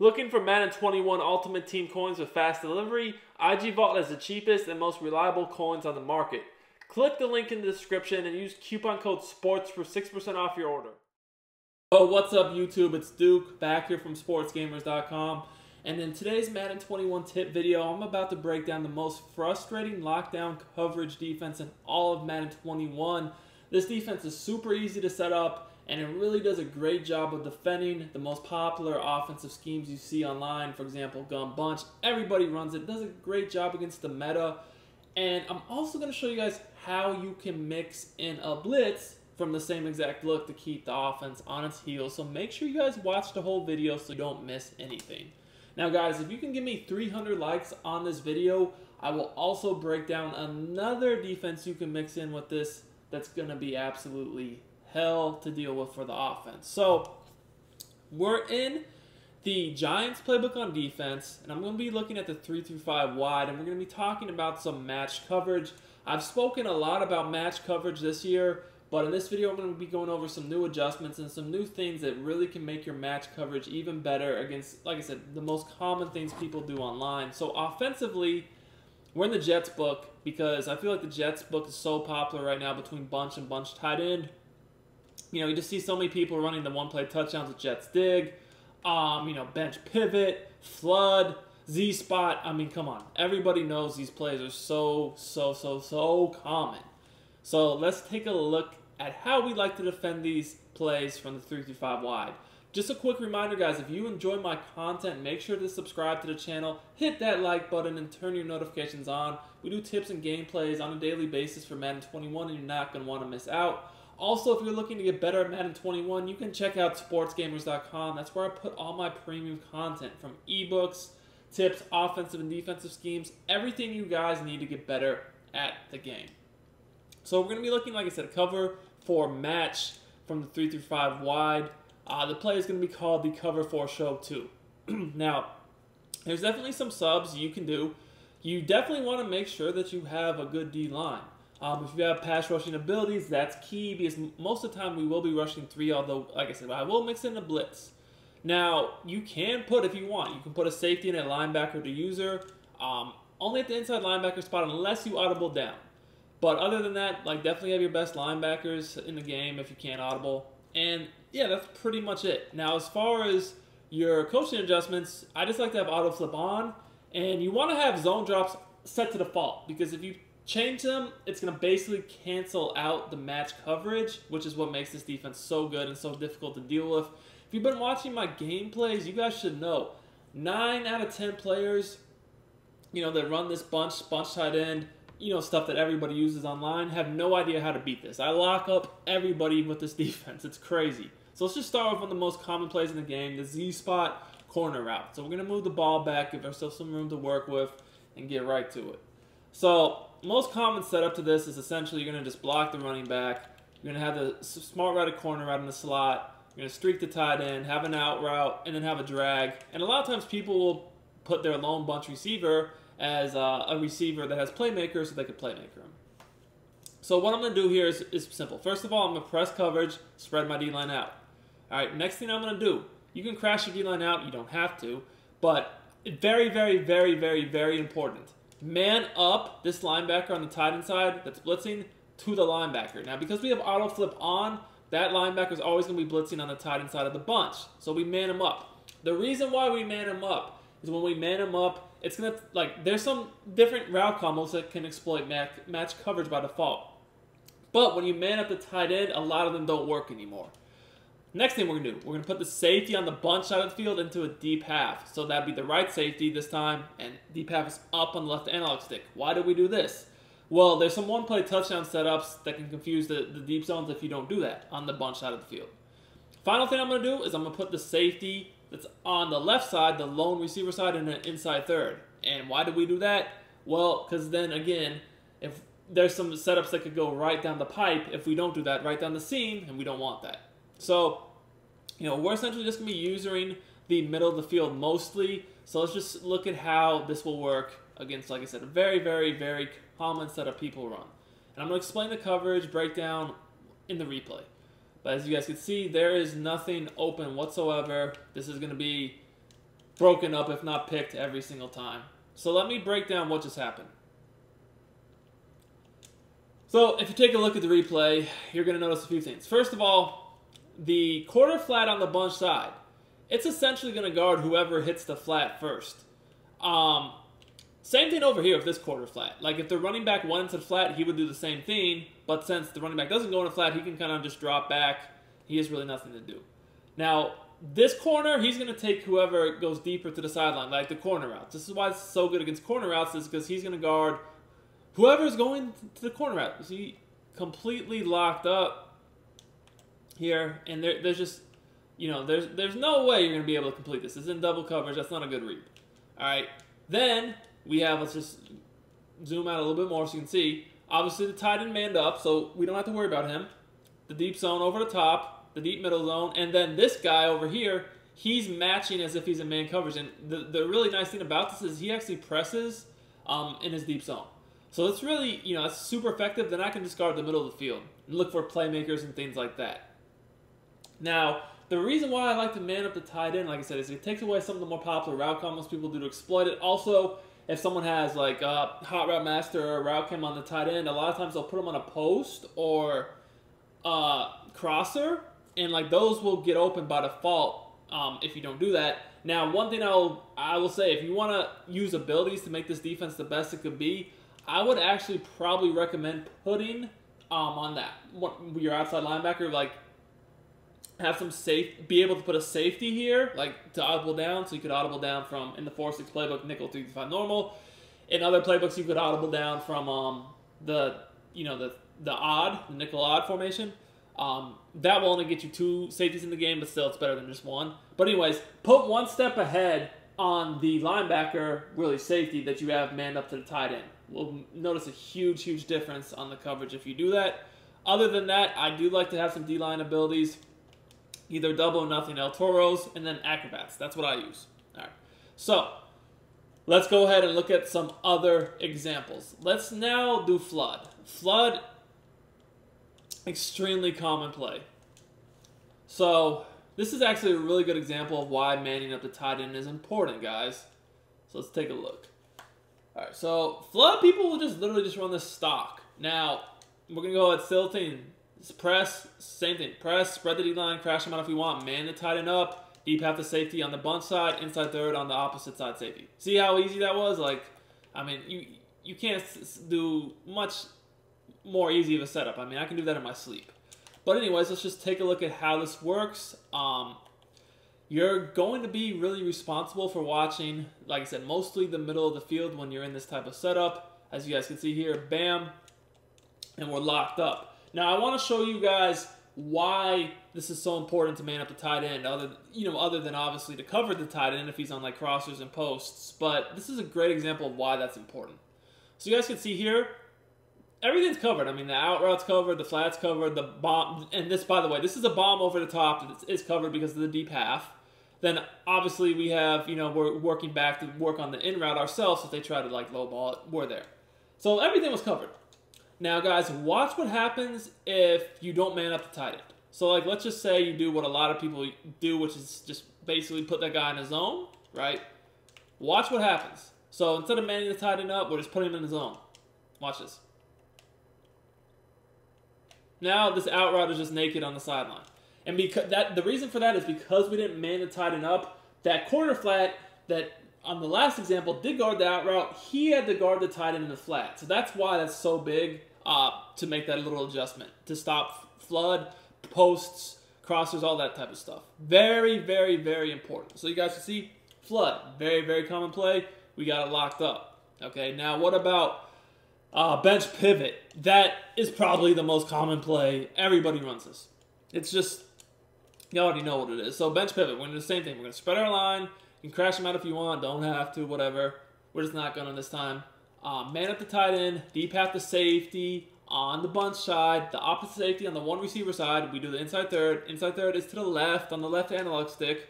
Looking for Madden 21 Ultimate Team coins with fast delivery? IG Vault has the cheapest and most reliable coins on the market. Click the link in the description and use coupon code SPORTS for 6% off your order. Oh, what's up YouTube? It's Duke back here from SportsGamers.com, and in today's Madden 21 tip video, I'm about to break down the most frustrating lockdown coverage defense in all of Madden 21. This defense is super easy to set up, and it really does a great job of defending the most popular offensive schemes you see online. For example, Gun Bunch. Everybody runs it. Does a great job against the meta. And I'm also going to show you guys how you can mix in a blitz from the same exact look to keep the offense on its heels. So make sure you guys watch the whole video so you don't miss anything. Now guys, if you can give me 300 likes on this video, I will also break down another defense you can mix in with this that's going to be absolutely hell to deal with for the offense. So we're in the Giants playbook on defense, and I'm going to be looking at the 3-5 wide, and we're going to be talking about some match coverage. I've spoken a lot about match coverage this year, but in this video I'm going to be going over some new adjustments and some new things that really can make your match coverage even better against, like I said, the most common things people do online. So offensively, we're in the Jets book because I feel like the Jets book is so popular right now between bunch and bunch tight end. You know, you just see so many people running the one-play touchdowns with Jets dig, you know, bench pivot, flood, Z-spot. I mean, come on. Everybody knows these plays are so common. So let's take a look at how we like to defend these plays from the 3-5 wide. Just a quick reminder, guys, if you enjoy my content, make sure to subscribe to the channel, hit that like button, and turn your notifications on. We do tips and gameplays on a daily basis for Madden 21, and you're not going to want to miss out. Also, if you're looking to get better at Madden 21, you can check out SportsGamers.com. That's where I put all my premium content, from ebooks, tips, offensive and defensive schemes, everything you guys need to get better at the game. So we're going to be looking, like I said, cover for match from the 3-5 wide. The play is going to be called the cover for show 2. Now, there's definitely some subs you can do. You definitely want to make sure that you have a good D-line. If you have pass rushing abilities, that's key, because most of the time we will be rushing 3, although, like I said, I will mix in the blitz. Now, you can put, if you want, you can put a safety and a linebacker to user, only at the inside linebacker spot unless you audible down. But other than that, like, definitely have your best linebackers in the game if you can't audible. And, yeah, that's pretty much it. Now, as far as your coaching adjustments, I just like to have auto flip on, and you want to have zone drops set to default, because if you change them, it's going to basically cancel out the match coverage, which is what makes this defense so good and so difficult to deal with. If you've been watching my gameplays, you guys should know 9 out of 10 players, you know, that run this bunch tight end, you know, stuff that everybody uses online, have no idea how to beat this. I lock up everybody with this defense. It's crazy. So let's just start with one of the most common plays in the game, the Z-spot corner route. So we're going to move the ball back, give ourselves some room to work with, and get right to it. So most common setup to this is essentially you're going to just block the running back. You're going to have the smart route of corner route in the slot. You're going to streak the tight end, have an out route, and then have a drag. And a lot of times people will put their lone bunch receiver as a receiver that has playmaker so they can playmaker him. So what I'm going to do here is simple. First of all, I'm going to press coverage, spread my D-line out. All right, next thing I'm going to do, you can crash your D-line out. You don't have to, but very, very important. Man up this linebacker on the tight end side that's blitzing to the linebacker. Now, because we have auto flip on, that linebacker is always going to be blitzing on the tight end side of the bunch. So we man him up. The reason why we man him up is when we man him up, it's going to, like, there's some different route combos that can exploit match coverage by default. But when you man up the tight end, a lot of them don't work anymore. Next thing we're going to do, we're going to put the safety on the bunch side of the field into a deep half. So that'd be the right safety this time, and deep half is up on the left analog stick. Why do we do this? Well, there's some one-play touchdown setups that can confuse the deep zones if you don't do that on the bunch side of the field. Final thing I'm going to do is I'm going to put the safety that's on the left side, the lone receiver side, in an inside third. And why do we do that? Well, because then, again, if there's some setups that could go right down the pipe if we don't do that, right down the seam, and we don't want that. So, you know, we're essentially just going to be using the middle of the field mostly. So let's just look at how this will work against, like I said, a very common set of people run. And I'm going to explain the coverage breakdown in the replay. But as you guys can see, there is nothing open whatsoever. This is going to be broken up, if not picked, every single time. So let me break down what just happened. So if you take a look at the replay, you're going to notice a few things. First of all, the quarter flat on the bunch side, it's essentially going to guard whoever hits the flat first. Same thing over here with this quarter flat. Like if the running back went into the flat, he would do the same thing. But since the running back doesn't go into flat, he can kind of just drop back. He has really nothing to do. Now, this corner, he's going to take whoever goes deeper to the sideline, like the corner routes. This is why it's so good against corner routes, is because he's going to guard whoever's going to the corner route. You see, completely locked up here, and there's just, you know, there's no way you're going to be able to complete this. It's in double coverage. That's not a good read. All right. Then we have, let's just zoom out a little bit more so you can see. Obviously, the tight end manned up, so we don't have to worry about him. The deep zone over the top. The deep middle zone, and then this guy over here, he's matching as if he's in man coverage. And the really nice thing about this is he actually presses in his deep zone. So it's really, you know, it's super effective. Then I can discard the middle of the field and look for playmakers and things like that. Now, the reason why I like to man up the tight end, like I said, is it takes away some of the more popular route combos people do to exploit it. Also, if someone has like a hot route master or a route cam on the tight end, a lot of times they'll put them on a post or crosser. And like those will get open by default if you don't do that. Now, one thing I will say, if you want to use abilities to make this defense the best it could be, I would actually probably recommend putting on that your outside linebacker, like have some safe, be able to put a safety here, like to audible down, so you could audible down from in the 4-6 playbook nickel 3-5 normal. In other playbooks, you could audible down from the nickel odd formation. That will only get you 2 safeties in the game, but still it's better than just one. But anyways, put one step ahead on the linebacker, really safety, that you have manned up to the tight end. We'll notice a huge, huge difference on the coverage if you do that. Other than that, I do like to have some D-line abilities, either double or nothing, El Toros, and then Acrobats. That's what I use. All right. So let's go ahead and look at some other examples. Let's now do flood. Flood, extremely common play. So this is actually a really good example of why manning up the tight end is important, guys. So let's take a look. All right, so flood people will just literally just run this stock. Now we're gonna go at silting. Press, same thing. Press, spread the D line, crash them out if we want. Man the tight end up, deep half the safety on the bunch side, inside third on the opposite side safety. See how easy that was? Like, I mean, you can't do much more easy of a setup. I mean, I can do that in my sleep. But anyways, let's just take a look at how this works. You're going to be really responsible for watching, like I said, mostly the middle of the field when you're in this type of setup. As you guys can see here, bam, and we're locked up. Now, I want to show you guys why this is so important to man up the tight end, other than obviously to cover the tight end if he's on like crossers and posts. But this is a great example of why that's important. So you guys can see here, everything's covered. I mean, the out route's covered, the flat's covered, the bomb, and this, by the way, this is a bomb over the top. It's covered because of the deep half. Then, obviously, we have, you know, we're working back to work on the in route ourselves. If they try to, like, lowball it, we're there. So, everything was covered. Now, guys, watch what happens if you don't man up the tight end. So, like, let's just say you do what a lot of people do, which is just basically put that guy in his zone, right? Watch what happens. So, instead of manning the tight end up, we're just putting him in his zone. Watch this. Now this out route is just naked on the sideline. And because that, the reason for that is because we didn't man the tight end up, that corner flat that on the last example did guard the out route, he had to guard the tight end in the flat. So that's why that's so big to make that little adjustment, to stop flood, posts, crossers, all that type of stuff. Very, very, very important. So you guys can see flood, very, very common play. We got it locked up. Okay, now what about bench pivot? That is probably the most common play. Everybody runs this. It's just, you already know what it is. So bench pivot, we're going to do the same thing. We're going to spread our line. You can crash them out if you want. Don't have to, whatever. We're just not going to this time. Man up the tight end, deep half the safety on the bunch side, the opposite safety on the one receiver side. We do the inside third. Inside third is to the left on the left analog stick.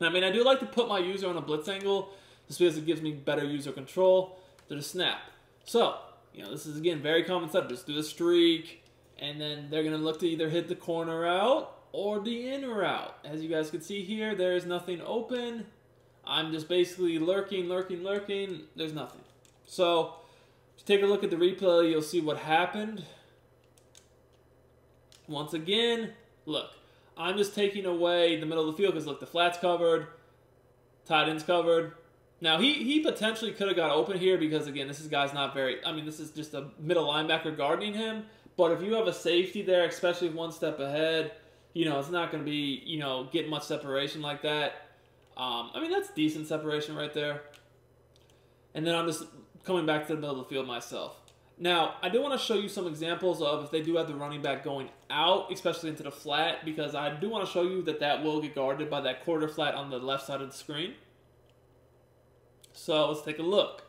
And I mean, I do like to put my user on a blitz angle just because it gives me better user control to the snap. So, you know, this is, again, very common stuff. Just do a streak, and then they're going to look to either hit the corner route or the in route. As you guys can see here, there is nothing open. I'm just basically lurking. There's nothing. So if you take a look at the replay, you'll see what happened. Once again, look, I'm just taking away the middle of the field because, look, the flat's covered, tight end's covered. Now, he potentially could have got open here because, again, this guy's not very... I mean, this is just a middle linebacker guarding him. But if you have a safety there, especially one step ahead, you know, it's not going to be, you know, get much separation like that. I mean, that's decent separation right there. And then I'm just coming back to the middle of the field myself. Now, I do want to show you some examples of if they do have the running back going out, especially into the flat, because I do want to show you that that will get guarded by that quarter flat on the left side of the screen. So let's take a look.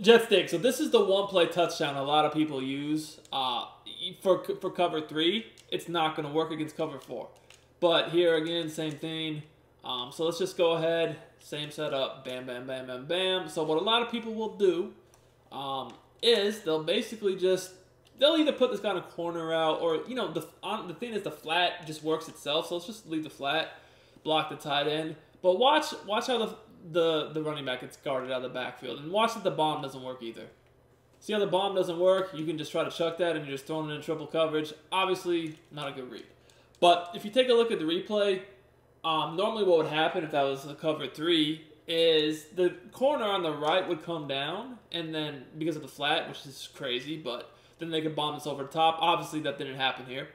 Jet stick. So this is the one-play touchdown a lot of people use for cover three. It's not going to work against cover four. But here again, same thing. So let's just go ahead, same setup, bam, bam, bam, bam, bam. So what a lot of people will do is they'll basically just, they'll either put this guy in a corner route or, you know, the thing is the flat just works itself. So let's just leave the flat, block the tight end. But watch how the running back gets guarded out of the backfield. And watch that the bomb doesn't work either. See how the bomb doesn't work? You can just try to chuck that and you're just throwing it in triple coverage. Obviously, not a good read. But if you take a look at the replay, normally what would happen if that was a cover three is the corner on the right would come down. And then because of the flat, which is crazy, but then they could bomb this over the top. Obviously, that didn't happen here.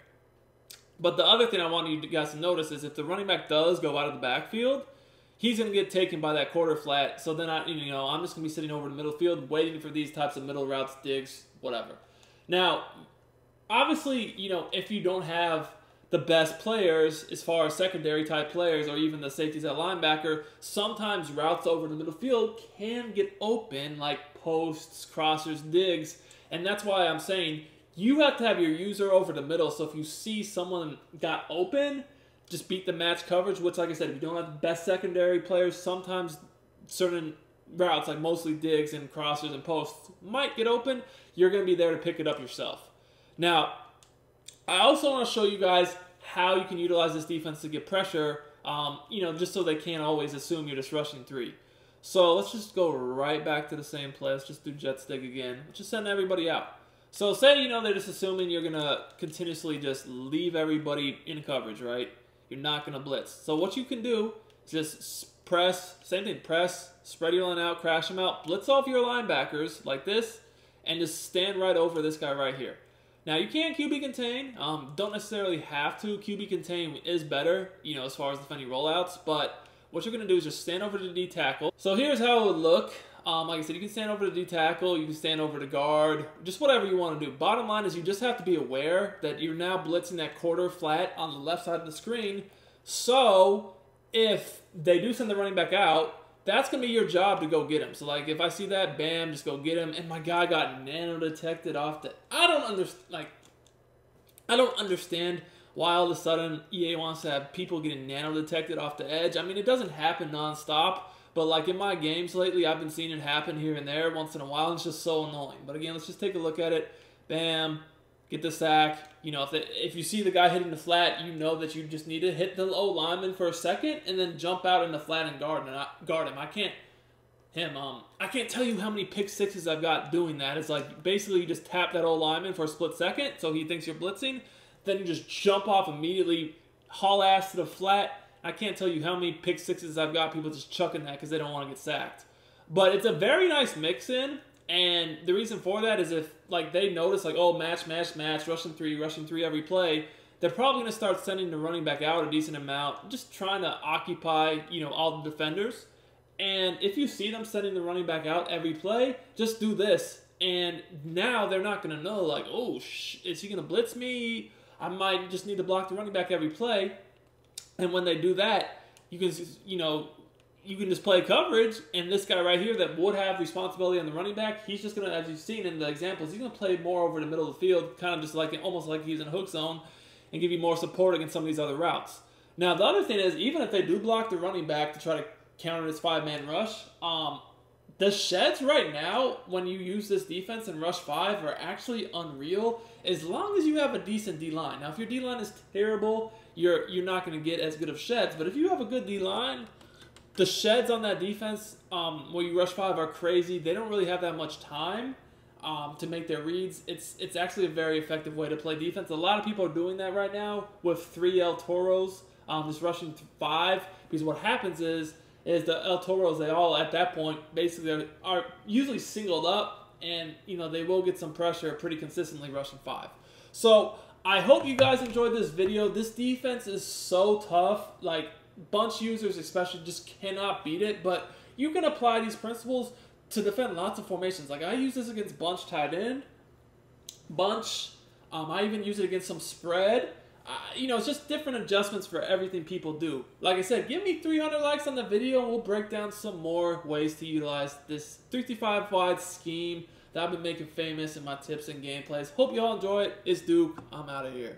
But the other thing I want you guys to notice is if the running back does go out of the backfield, he's going to get taken by that quarter flat. So then I'm just going to be sitting over in the middle field waiting for these types of middle routes, digs, whatever. Now, obviously, you know, if you don't have the best players as far as secondary type players or even the safeties at linebacker, sometimes routes over in the middle field can get open like posts, crossers, digs. And that's why I'm saying you have to have your user over the middle. So if you see someone got open, just beat the match coverage, which, like I said, if you don't have the best secondary players, sometimes certain routes, like mostly digs and crossers and posts, might get open. You're going to be there to pick it up yourself. Now, I also want to show you guys how you can utilize this defense to get pressure, you know, just so they can't always assume you're just rushing three. So let's just go right back to the same play. Let's just do jet stick again. Let's just send everybody out. So say, you know, they're just assuming you're going to continuously just leave everybody in coverage, right? You're not going to blitz. So what you can do is just press, same thing, press, spread your line out, crash them out, blitz off your linebackers like this, and just stand right over this guy right here. Now, you can QB contain. Don't necessarily have to. QB contain is better, you know, as far as defending rollouts, but what you're going to do is just stand over to the D tackle. So here's how it would look. Like I said, you can stand over to D tackle, you can stand over to guard, just whatever you want to do. Bottom line is you just have to be aware that you're now blitzing that quarter flat on the left side of the screen. So if they do send the running back out, that's going to be your job to go get him. So like if I see that, bam, just go get him. And my guy got nano-detected off the... I don't understand why all of a sudden EA wants to have people getting nano-detected off the edge. I mean, it doesn't happen nonstop. But, like, in my games lately, I've been seeing it happen here and there once in a while, and it's just so annoying. But, again, let's just take a look at it. Bam. Get the sack. You know, if you see the guy hitting the flat, you know that you just need to hit the low lineman for a second and then jump out in the flat and guard him. I can't tell you how many pick sixes I've got doing that. It's like, basically, you just tap that old lineman for a split second so he thinks you're blitzing. Then you just jump off immediately, haul ass to the flat. I can't tell you how many pick sixes I've got people just chucking that because they don't want to get sacked. But it's a very nice mix-in, and the reason for that is if like they notice, like, oh, match, match, match, rushing three every play, they're probably going to start sending the running back out a decent amount, just trying to occupy, you know, all the defenders. And if you see them sending the running back out every play, just do this. And now they're not going to know, like, oh, is he going to blitz me? I might just need to block the running back every play. And when they do that, you can just play coverage, and this guy right here that would have responsibility on the running back, he's just going to, as you've seen in the examples, he's going to play more over the middle of the field, kind of just like almost like he's in a hook zone, and give you more support against some of these other routes. Now, the other thing is, even if they do block the running back to try to counter this five-man rush, the sheds right now, when you use this defense in rush five, are actually unreal as long as you have a decent D-line. Now, if your D-line is terrible, you're not going to get as good of sheds. But if you have a good D-line, The sheds on that defense, where you rush five, are crazy. They don't really have that much time to make their reads. It's actually a very effective way to play defense. A lot of people are doing that right now with three El Toros, just rushing five, because what happens is the El Toros, they all at that point basically are usually singled up, and you know they will get some pressure pretty consistently rushing five. So I hope you guys enjoyed this video. This defense is so tough, like. Bunch users especially just cannot beat it, but you can apply these principles to defend lots of formations. Like I use this against bunch tight end, bunch. I even use it against some spread. You know, it's just different adjustments for everything people do. Like I said, give me 300 likes on the video and we'll break down some more ways to utilize this 3-3-5 wide scheme that I've been making famous in my tips and gameplays. Hope you all enjoy it. It's Duke. I'm out of here.